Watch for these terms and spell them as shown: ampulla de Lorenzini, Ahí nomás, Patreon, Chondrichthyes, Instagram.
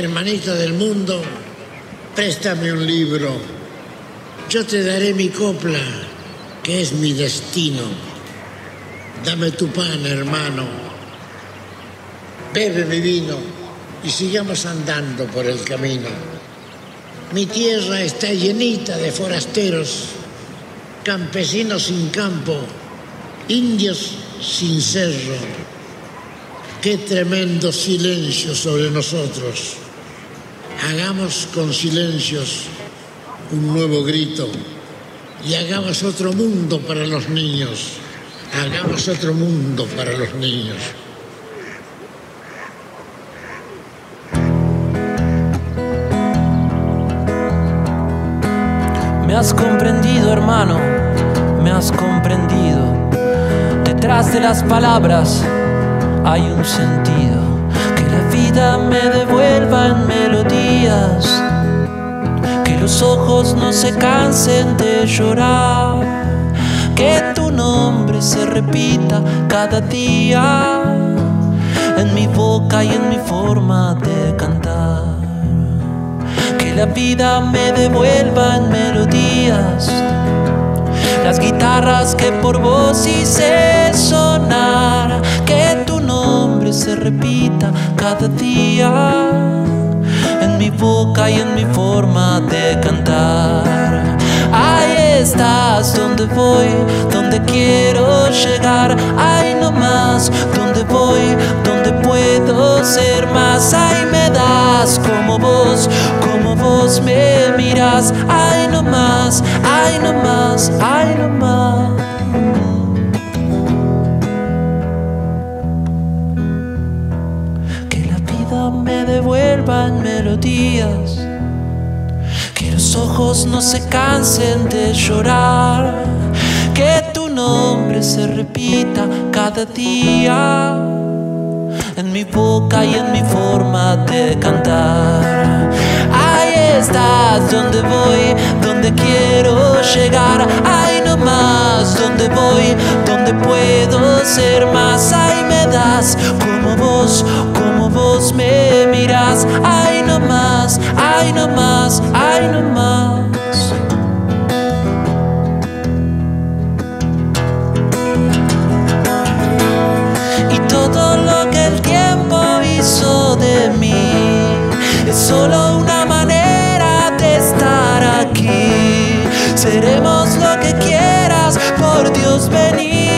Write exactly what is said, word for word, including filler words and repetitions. hermanito del mundo, préstame un libro. Yo te daré mi copla, que es mi destino. Dame tu pan, hermano. Bebe mi vino y sigamos andando por el camino. Mi tierra está llenita de forasteros, campesinos sin campo, indios sin cerro. Qué tremendo silencio sobre nosotros. Hagamos con silencios un nuevo grito y hagamos otro mundo para los niños. Hagamos otro mundo para los niños. Me has comprendido, hermano, me has comprendido. Detrás de las palabras hay un sentido. Que la vida me devuelva en melodías, que los ojos no se cansen de llorar, que tu nombre se repita cada día en mi boca y en mi forma de cantar. Que la vida me devuelva en melodías las guitarras que por vos hice sonar, que tu nombre se repita cada día en mi boca y en mi forma de cantar. Ahí estás donde voy, donde quiero llegar. Ahí nomás donde voy, donde puedo ser más. Ahí me das como vos, como vos me miras. Ahí nomás, ahí nomás, ahí nomás. Que la vida me devuelva en melodías, que los ojos no se cansen de llorar, que tu nombre se repita cada día en mi boca y en mi forma de cantar. Ahí estás donde voy, donde quiero llegar. Ahí nomás donde voy, donde puedo ser más. Ahí me das como vos, como vos me miras. Ahí nomás, ahí nomás, ahí nomás. Y todo lo que el tiempo hizo de mí es solo una manera de estar aquí. Seremos lo que quieras, por Dios venir.